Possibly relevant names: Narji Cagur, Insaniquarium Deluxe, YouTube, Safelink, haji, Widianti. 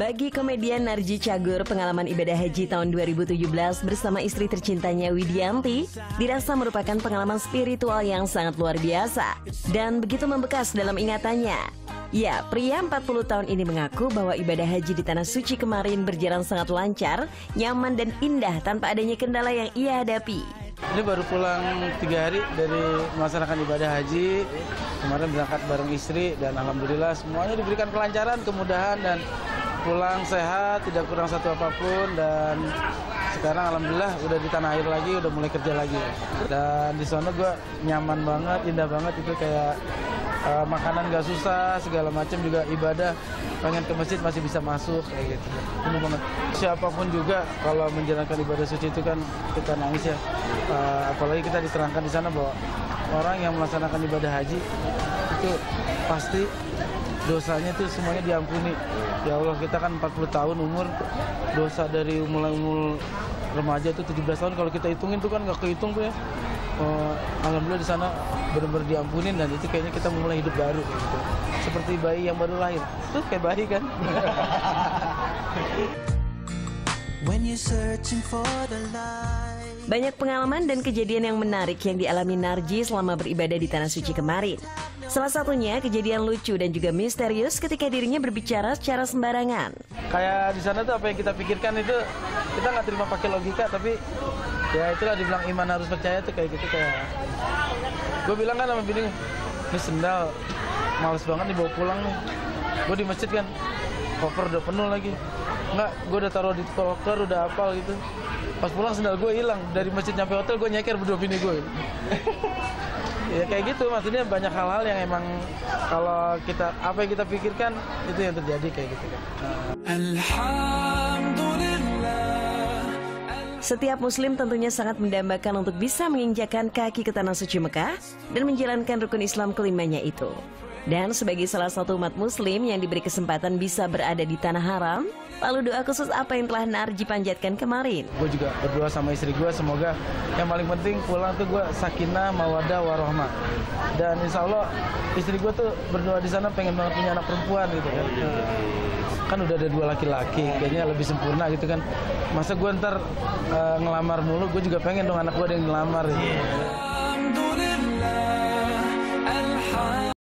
Bagi komedian Narji Cagur, pengalaman ibadah haji tahun 2017 bersama istri tercintanya Widianti dirasa merupakan pengalaman spiritual yang sangat luar biasa dan begitu membekas dalam ingatannya. Ya, pria 40 tahun ini mengaku bahwa ibadah haji di Tanah Suci kemarin berjalan sangat lancar, nyaman dan indah tanpa adanya kendala yang ia hadapi. Ini baru pulang 3 hari dari melaksanakan ibadah haji. Kemarin berangkat bareng istri dan alhamdulillah semuanya diberikan kelancaran, kemudahan dan pulang sehat, tidak kurang satu apapun, dan sekarang alhamdulillah udah di tanah air lagi, udah mulai kerja lagi. Dan di sana gue nyaman banget, indah banget, itu kayak makanan gak susah, segala macam, juga ibadah, pengen ke masjid masih bisa masuk, kayak gitu. Penuh banget. Siapapun juga kalau menjalankan ibadah suci itu kan kita nangis ya, apalagi kita diterangkan di sana bahwa orang yang melaksanakan ibadah haji itu pasti dosanya itu semuanya diampuni. Ya Allah, kita kan 40 tahun umur, dosa dari mulai umur remaja itu 17 tahun. Kalau kita hitungin itu kan nggak kehitung tuh ya. Alhamdulillah di sana benar-benar diampunin dan itu kayaknya kita memulai hidup baru gitu. Seperti bayi yang baru lahir. Tuh kayak bayi kan. Banyak pengalaman dan kejadian yang menarik yang dialami Narji selama beribadah di Tanah Suci kemarin. Salah satunya kejadian lucu dan juga misterius ketika dirinya berbicara secara sembarangan. Kayak di sana tuh apa yang kita pikirkan itu kita nggak terima pakai logika, tapi ya itulah dibilang iman harus percaya tuh kayak gitu. Kayak gue bilang kan sama bini, ini sendal males banget dibawa pulang nih. Gue di masjid kan, koper udah penuh lagi. Enggak, gue udah taruh di koper, udah apal gitu. Pas pulang sendal gue hilang, dari masjid nyampe hotel gue nyeker berdua bini gue. Ya kayak gitu, maksudnya banyak hal-hal yang emang kalau kita apa yang kita pikirkan itu yang terjadi kayak gitu kan. Setiap muslim tentunya sangat mendambakan untuk bisa menginjakan kaki ke Tanah Suci Mekah dan menjalankan rukun Islam kelimanya itu. Dan sebagai salah satu umat muslim yang diberi kesempatan bisa berada di Tanah Haram, lalu doa khusus apa yang telah Narji panjatkan kemarin? Gue juga berdoa sama istri gue, semoga yang paling penting pulang tuh gue sakinah, mawadah, warohmah. Dan insya Allah istri gue tuh berdoa di sana pengen banget punya anak perempuan gitu kan. Kan udah ada 2 laki-laki, kayaknya lebih sempurna gitu kan. Masa gue ntar ngelamar mulu, gue juga pengen dong anak gue ada yang ngelamar gitu.